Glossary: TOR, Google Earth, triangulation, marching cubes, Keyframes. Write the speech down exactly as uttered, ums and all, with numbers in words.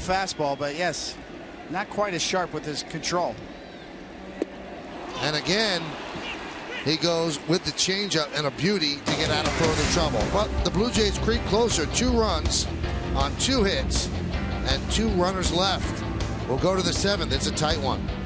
simple fastball, but yes, not quite as sharp with his control. And again, he goes with the changeup and a beauty to get out of further trouble. But the Blue Jays creep closer. Two runs on two hits and two runners left. We'll go to the seventh. It's a tight one.